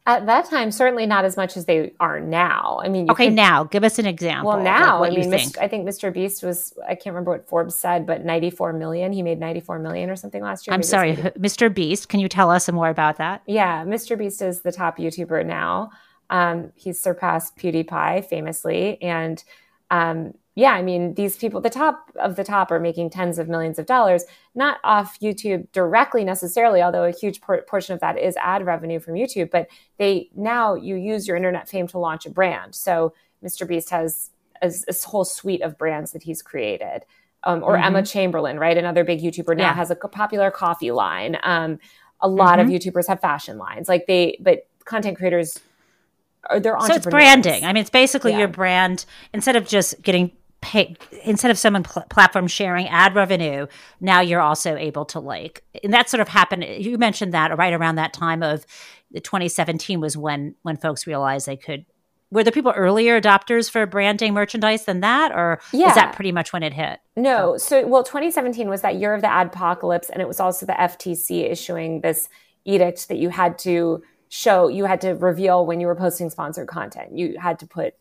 At that time, certainly not as much as they are now. I mean, now give us an example. Well, now like, I think Mr. Beast was—I can't remember what Forbes said, but $94 million. He made $94 million or something last year. I'm sorry, Mr. Beast. Can you tell us some more about that? Yeah, Mr. Beast is the top YouTuber now. He's surpassed PewDiePie famously, and yeah, I mean, these people, the top of the top, are making tens of millions of dollars, not off YouTube directly necessarily, although a huge portion of that is ad revenue from YouTube, but you use your internet fame to launch a brand. So Mr. Beast has a whole suite of brands that he's created. Emma Chamberlain, right? Another big YouTuber now has a popular coffee line. A lot of YouTubers have fashion lines. But content creators, they're entrepreneurs. So it's branding. I mean, it's basically your brand, instead of just getting paid, instead of someone platform sharing ad revenue, now you're also able to and that sort of happened. You mentioned that right around that time of 2017 was when folks realized they could. Were there people earlier adopters for branding merchandise than that, or is that pretty much when it hit? No. So, 2017 was that year of the adpocalypse, and it was also the FTC issuing this edict that you had to show, you had to reveal when you were posting sponsored content. You had to put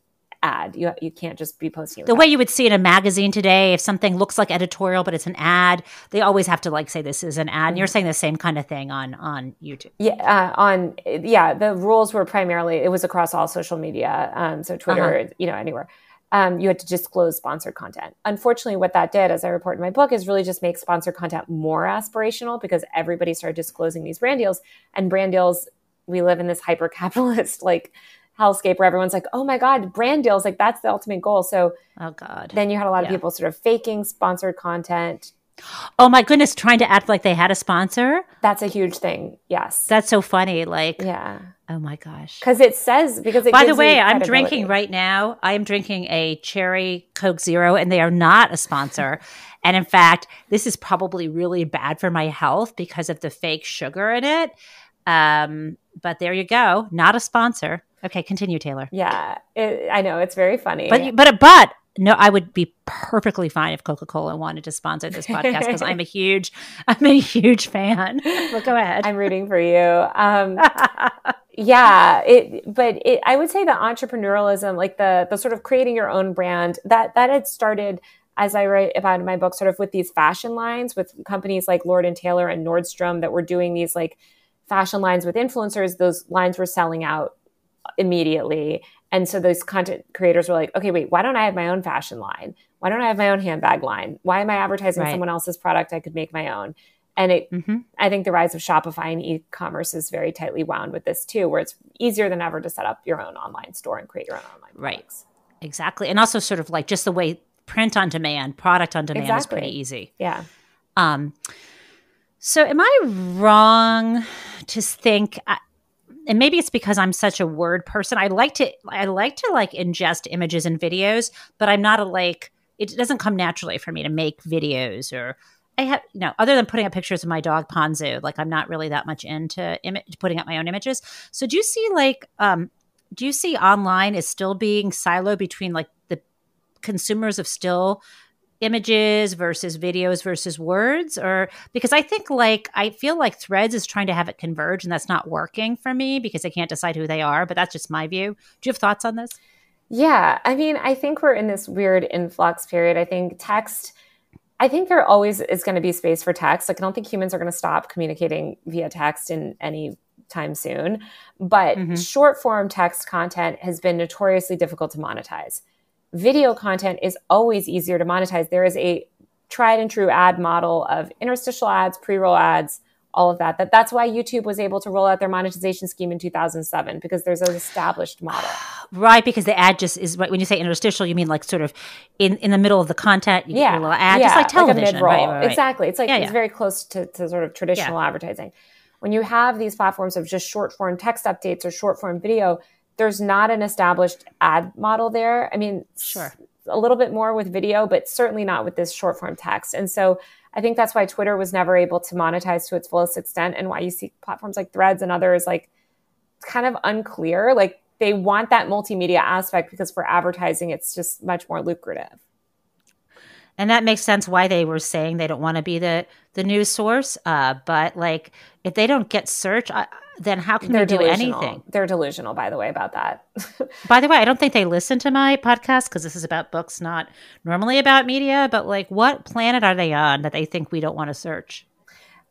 ad. You can't just be posting it. The way you would see in a magazine today, if something looks like editorial but it's an ad, they always have to say this is an ad. And you're saying the same kind of thing on YouTube. The rules were primarily, it was across all social media, so Twitter, anywhere. You had to disclose sponsored content. Unfortunately, what that did, as I report in my book, is really just make sponsored content more aspirational, because everybody started disclosing these brand deals. And brand deals, we live in this hyper-capitalist hellscape where everyone's like, oh my God, brand deals, that's the ultimate goal. So then you had a lot of people sort of faking sponsored content. Oh my goodness, trying to act like they had a sponsor? That's a huge thing, yes. That's so funny, oh my gosh. Because it by the way, I'm drinking right now, I am drinking a cherry Coke Zero, and they are not a sponsor. And in fact, this is probably really bad for my health because of the fake sugar in it. But there you go. Not a sponsor. Okay, continue, Taylor. Yeah, I know. It's very funny. But no, I would be perfectly fine if Coca-Cola wanted to sponsor this podcast, because I'm a huge fan. Well, go ahead. I'm rooting for you. I would say the entrepreneurialism, the sort of creating your own brand, that had started, as I write about in my book, sort of with these fashion lines, with companies like Lord & Taylor and Nordstrom that were doing these fashion lines with influencers. Those lines were selling out immediately. And so those content creators were okay, wait, why don't I have my own fashion line? Why don't I have my own handbag line? Why am I advertising someone else's product? I could make my own. And I think the rise of Shopify and e-commerce is very tightly wound with this too, where it's easier than ever to set up your own online store and create your own online products. Right. Exactly. And also sort of just the way print on demand, product on demand is pretty easy. Yeah. So am I wrong to think, and maybe it's because I'm such a word person, I like to ingest images and videos, but I'm not it doesn't come naturally for me to make videos, or I have, other than putting up pictures of my dog Ponzu, I'm not really that much into putting up my own images. So do you see do you see online is still being siloed between the consumers of still images versus videos versus words? Or because I think I feel like Threads is trying to have it converge, and that's not working for me because I can't decide who they are, but that's just my view. Do you have thoughts on this? Yeah. I mean, I think we're in this weird influx period. I think text, I think there always is going to be space for text. Like, I don't think humans are going to stop communicating via text in any time soon. But short form text content has been notoriously difficult to monetize. Video content is always easier to monetize. There is a tried and true ad model of interstitial ads, pre-roll ads, all of that. That's why YouTube was able to roll out their monetization scheme in 2007, because there's an established model. Right, because the ad just is, when you say interstitial, you mean like sort of in the middle of the content, you get a little ad, just like television. Like a mid-roll. Right. Exactly. It's like it's very close to sort of traditional advertising. When you have these platforms of just short-form text updates or short-form video, there's not an established ad model there. I mean, a little bit more with video, but certainly not with this short-form text. And so I think that's why Twitter was never able to monetize to its fullest extent, and why you see platforms like Threads and others like kind of unclear. Like, they want that multimedia aspect because for advertising, it's just much more lucrative. And that makes sense why they were saying they don't want to be the news source. But like, if they don't get search, then how can they do anything? They're delusional, by the way, about that. By the way, I don't think they listen to my podcast, because this is about books, not normally about media. But like, what planet are they on that they think we don't want to search?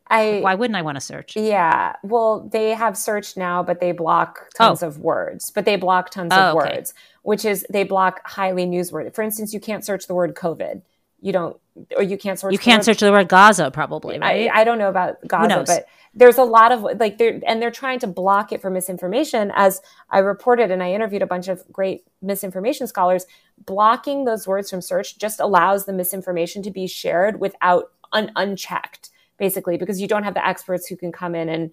Why wouldn't I want to search? Yeah. Well, they have search now, but they block tons of words. But they block tons of words, which is they block highly newsworthy. For instance, you can't search the word COVID. You don't, or you can't search. You can't search the word Gaza, probably. Right? I don't know about Gaza, but there's a lot of like, they're trying to block it for misinformation. As I reported, and I interviewed a bunch of great misinformation scholars, blocking those words from search just allows the misinformation to be shared without unchecked, basically, because you don't have the experts who can come in and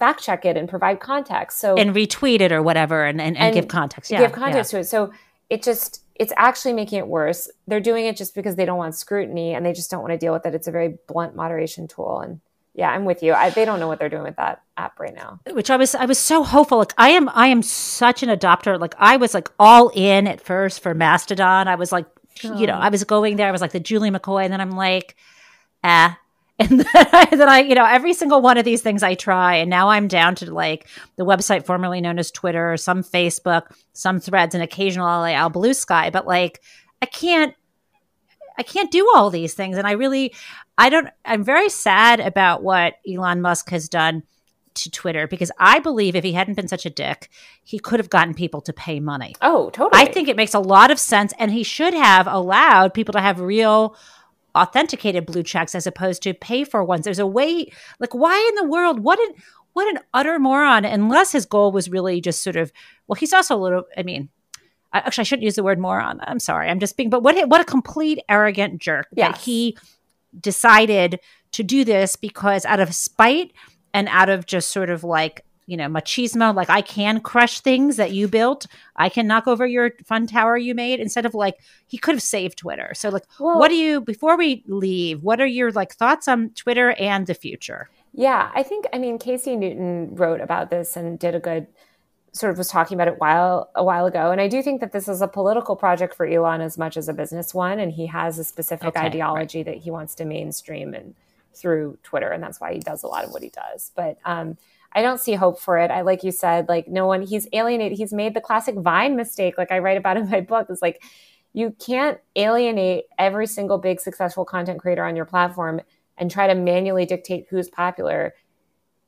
fact check it and provide context. So and retweet it or whatever, and give context. Yeah, give context to it. So it just. It's actually making it worse. They're doing it just because they don't want scrutiny and they just don't want to deal with it. It's a very blunt moderation tool. And yeah, I'm with you. They don't know what they're doing with that app right now. Which I was so hopeful. Like I am such an adopter. Like I was like all in at first for Mastodon. I was like, you know, I was going there. I was like the Julie McCoy. And then I'm like, ah. And then I, you know, every single one of these things I try. And now I'm down to like the website formerly known as Twitter, some Facebook, some Threads, and occasional LAL Blue Sky. But like, I can't do all these things. And I'm very sad about what Elon Musk has done to Twitter, because I believe if he hadn't been such a dick, he could have gotten people to pay money. Oh, totally. I think it makes a lot of sense. And he should have allowed people to have real authenticated blue checks as opposed to pay for ones. There's a way, like why in the world, what an utter moron, unless his goal was really just sort of, well, he's also a little, I mean, I shouldn't use the word moron. I'm sorry. I'm just being, but what a complete arrogant jerk that he decided to do this because out of spite and out of just sort of like, you know, machismo, like I can crush things that you built. I can knock over your fun tower you made, instead of like, he could have saved Twitter. So like, before we leave, what are your like thoughts on Twitter and the future? Yeah, I think, I mean, Casey Newton wrote about this and did a good, sort of was talking about it a while ago. And I do think that this is a political project for Elon as much as a business one. And he has a specific ideology that he wants to mainstream and through Twitter. And that's why he does a lot of what he does. But, I don't see hope for it. Like you said, like no one, he's alienated. He's made the classic Vine mistake. Like I write about in my book, it's like, you can't alienate every single big successful content creator on your platform and try to manually dictate who's popular,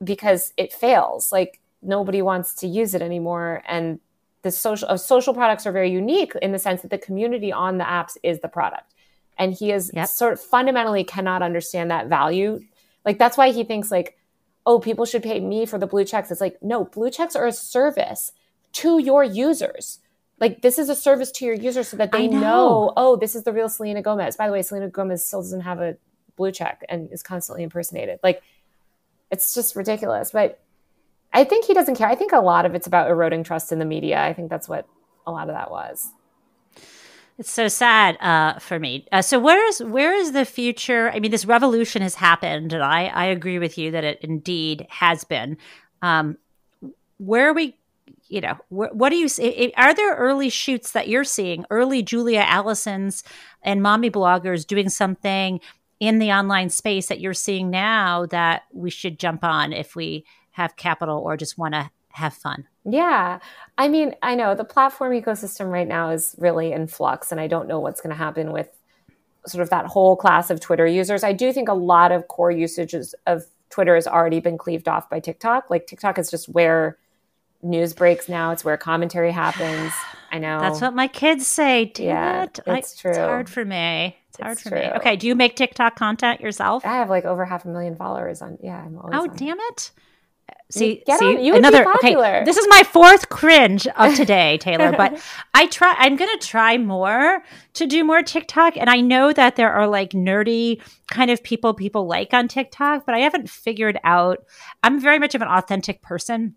because it fails. Like nobody wants to use it anymore. And the social products are very unique in the sense that the community on the apps is the product. And he is sort of fundamentally cannot understand that value. Like that's why he thinks like, oh, people should pay me for the blue checks. It's like, no, blue checks are a service to your users. Like this is a service to your users so that they know, oh, this is the real Selena Gomez. By the way, Selena Gomez still doesn't have a blue check and is constantly impersonated. Like it's just ridiculous. But I think he doesn't care. I think a lot of it's about eroding trust in the media. I think that's what a lot of that was. It's so sad for me. So where is the future? I mean, this revolution has happened, and I agree with you that it indeed has been. Where are we, you know, what do you see? Are there early shoots that you're seeing, early Julia Allisons and mommy bloggers doing something in the online space that you're seeing now that we should jump on if we have capital or just want to have fun? Yeah. I mean, I know the platform ecosystem right now is really in flux, and I don't know what's going to happen with sort of that whole class of Twitter users. I do think a lot of core usages of Twitter has already been cleaved off by TikTok. Like TikTok is just where news breaks now. It's where commentary happens. I know. That's what my kids say. It's true. It's hard for me. It's hard for me. Okay. Do you make TikTok content yourself? I have like over 500,000 followers on. Yeah. I'm always on. Damn it. See, you would be popular. Okay, this is my fourth cringe of today, Taylor, but I'm going to try more to do more TikTok. And I know that there are like nerdy kind of people like on TikTok, but I haven't figured out, I'm very much of an authentic person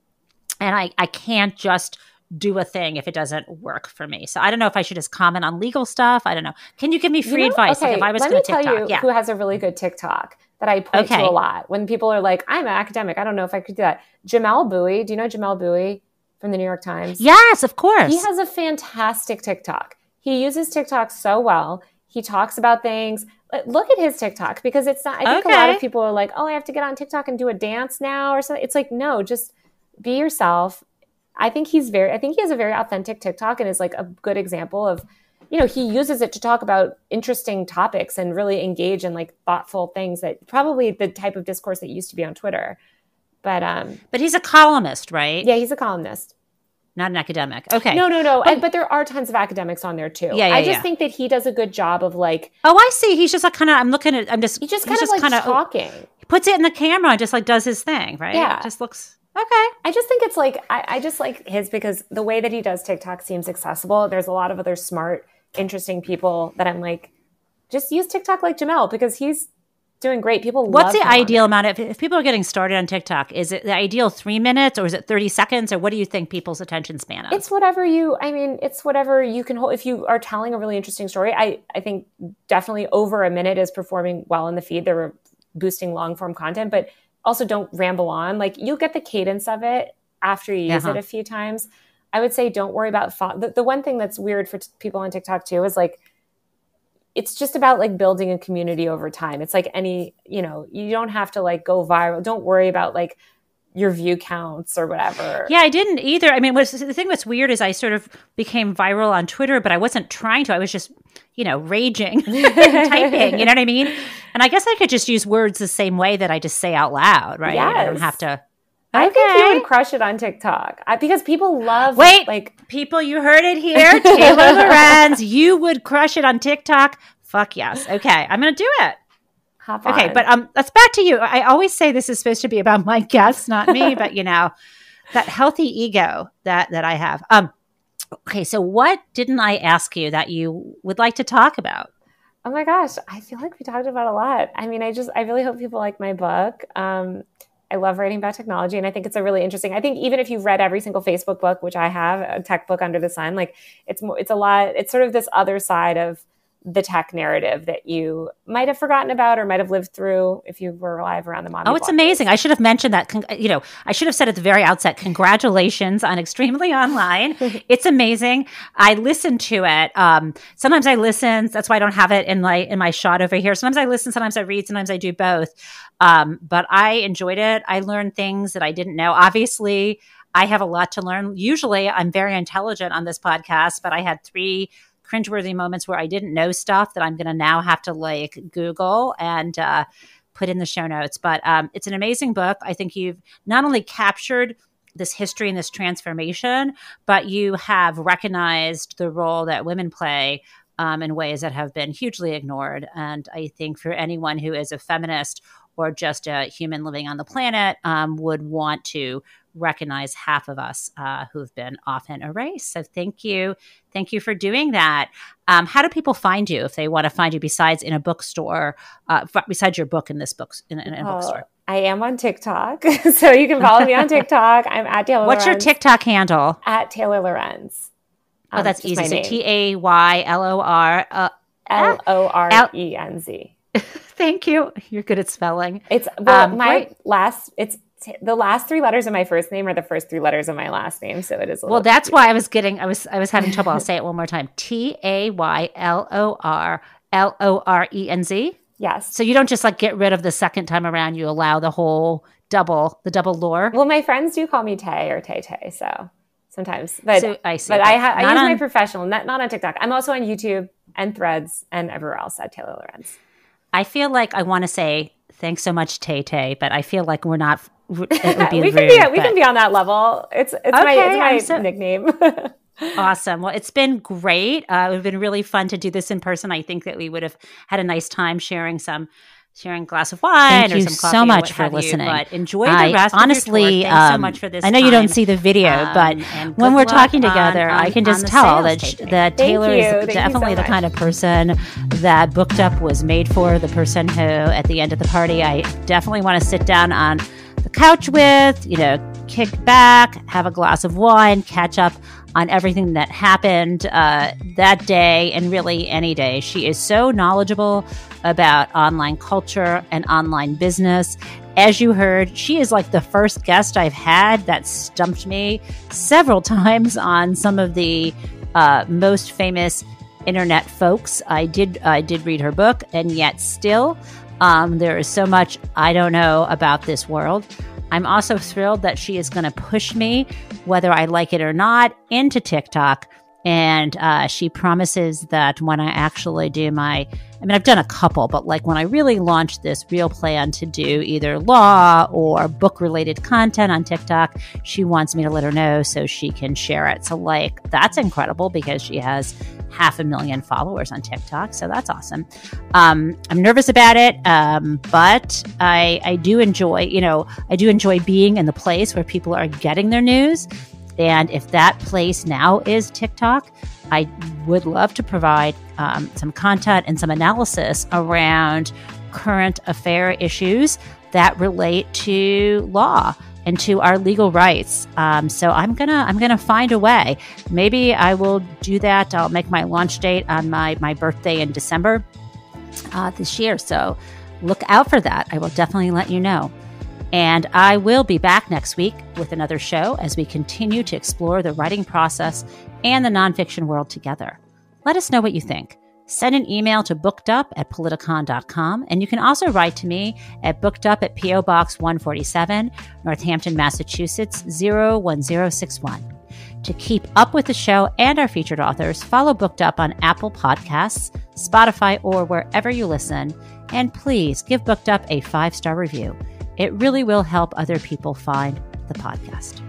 and I can't just do a thing if it doesn't work for me. So I don't know if I should just comment on legal stuff. I don't know. Can you give me free advice? Okay, like if I was going to TikTok. Let me tell you who has a really good TikTok that I point to a lot. When people are like, I'm an academic. I don't know if I could do that. Jamel Bowie. Do you know Jamel Bowie from the New York Times? Yes, of course. He has a fantastic TikTok. He uses TikTok so well. He talks about things. Look at his TikTok because it's not, I think a lot of people are like, oh, I have to get on TikTok and do a dance now or something. It's like, no, just be yourself. I think he has a very authentic TikTok and is like a good example of, you know, he uses it to talk about interesting topics and really engage in like thoughtful things that probably the type of discourse that used to be on Twitter. But he's a columnist, right? Yeah, he's a columnist. Not an academic. Okay. No. But there are tons of academics on there too. Yeah, I just think that he does a good job of like. Oh, I see. He's just like kind of, he's just kind of talking. He puts it in the camera and just like does his thing, right? Yeah. It just looks. Okay. I just think it's like, I just like his because the way that he does TikTok seems accessible. There's a lot of other smart, interesting people that I'm like, just use TikTok like Jamel because he's doing great. People love him. What's the ideal amount of, if people are getting started on TikTok, is it the ideal 3 minutes or is it 30 seconds or what do you think people's attention span is? It's whatever you can hold. If you are telling a really interesting story, I think definitely over a minute is performing well in the feed. They're boosting long form content, but also, don't ramble on. Like, you'll get the cadence of it after you use it a few times. I would say don't worry about font. The one thing that's weird for people on TikTok, too, is, like, it's just about, like, building a community over time. It's like any, you know, you don't have to, like, go viral. Don't worry about, like, your view counts or whatever. Yeah, I didn't either. I mean, the thing that's weird is I sort of became viral on Twitter, but I wasn't trying to. I was just, you know, raging and typing, you know what I mean? And I guess I could just use words the same way that I just say out loud, right? Yes. I don't have to. I think you would crush it on TikTok because people love. Wait, like people, you heard it here. Taylor Lorenz, you would crush it on TikTok. Fuck yes. Okay, I'm going to do it. Okay, but that's back to you. I always say this is supposed to be about my guests, not me, but you know, that healthy ego that I have. Okay, so what didn't I ask you that you would like to talk about? Oh my gosh, I feel like we talked about a lot. I mean, I really hope people like my book. I love writing about technology, and I think it's a really interesting. I think even if you've read every single Facebook book, which I have, a tech book under the sun, like it's a lot. It's sort of this other side of the tech narrative that you might have forgotten about or might have lived through if you were alive around the mommy block. It's amazing. I should have mentioned that, I should have said at the very outset, congratulations on Extremely Online. It's amazing. I listen to it. Sometimes I listen. That's why I don't have it in my shot over here. Sometimes I listen, sometimes I read, sometimes I do both. But I enjoyed it. I learned things that I didn't know. Obviously, I have a lot to learn. Usually I'm very intelligent on this podcast, but I had 3 cringeworthy moments where I didn't know stuff that I'm going to now have to like Google and put in the show notes. But it's an amazing book. I think you've not only captured this history and this transformation, but you have recognized the role that women play in ways that have been hugely ignored. And I think for anyone who is a feminist or just a human living on the planet would want to recognize half of us who've been often erased. So thank you. Thank you for doing that. How do people find you if they want to find you besides in a bookstore, besides your book in this book, in a bookstore? I am on TikTok. So you can follow me on TikTok. I'm at Taylor Lorenz. What's your TikTok handle? At Taylor Lorenz. Oh, that's easy. So TaylorLorenz. Thank you. You're good at spelling. The last 3 letters of my first name are the first 3 letters of my last name, so it is a little that's why I was having trouble. I'll say it one more time. TaylorLorenz. Yes. So you don't just like get rid of the second time around, you allow the whole double lore. Well, my friends do call me Tay or Tay Tay, so sometimes. But I use my professional, not on TikTok. I'm also on YouTube. and Threads and everywhere else at Taylor Lorenz. I feel like I want to say thanks so much, Tay Tay, but I feel like we're not. It would be we can be on that level. It's my nickname. Awesome. Well, it's been great. It would have been really fun to do this in person. I think that we would have had a nice time sharing a glass of wine or some coffee. Thank you so much for listening. But enjoy the rest of your tour. Thanks so much for this. I know you don't see the video, but when we're talking together, I can just tell that Taylor is definitely the kind of person that Booked Up was made for, the person who, at the end of the party, I definitely want to sit down on the couch with, kick back, have a glass of wine, catch up on everything that happened that day and really any day. She is so knowledgeable about online culture and online business. As you heard, she is like the first guest I've had that stumped me several times on some of the most famous internet folks. I did read her book, and yet still there is so much I don't know about this world. I'm also thrilled that she is going to push me, whether I like it or not, into TikTok. And she promises that when I actually do I've done a couple, but like when I really launch this real plan to do either law or book-related content on TikTok, she wants me to let her know so she can share it. So that's incredible because she has 500,000 followers on TikTok. So that's awesome. I'm nervous about it, but I do enjoy, being in the place where people are getting their news. And if that place now is TikTok, I would love to provide some content and some analysis around current affair issues that relate to law and to our legal rights. So I'm gonna find a way. Maybe I will do that. I'll make my launch date on my birthday in December this year. So look out for that. I will definitely let you know. And I will be back next week with another show as we continue to explore the writing process and the nonfiction world together. Let us know what you think. Send an email to bookedup@politicon.com. And you can also write to me at bookedup@PO Box 147, Northampton, Massachusetts, 01061. To keep up with the show and our featured authors, follow Booked Up on Apple Podcasts, Spotify, or wherever you listen. And please give Booked Up a 5-star review. It really will help other people find the podcast.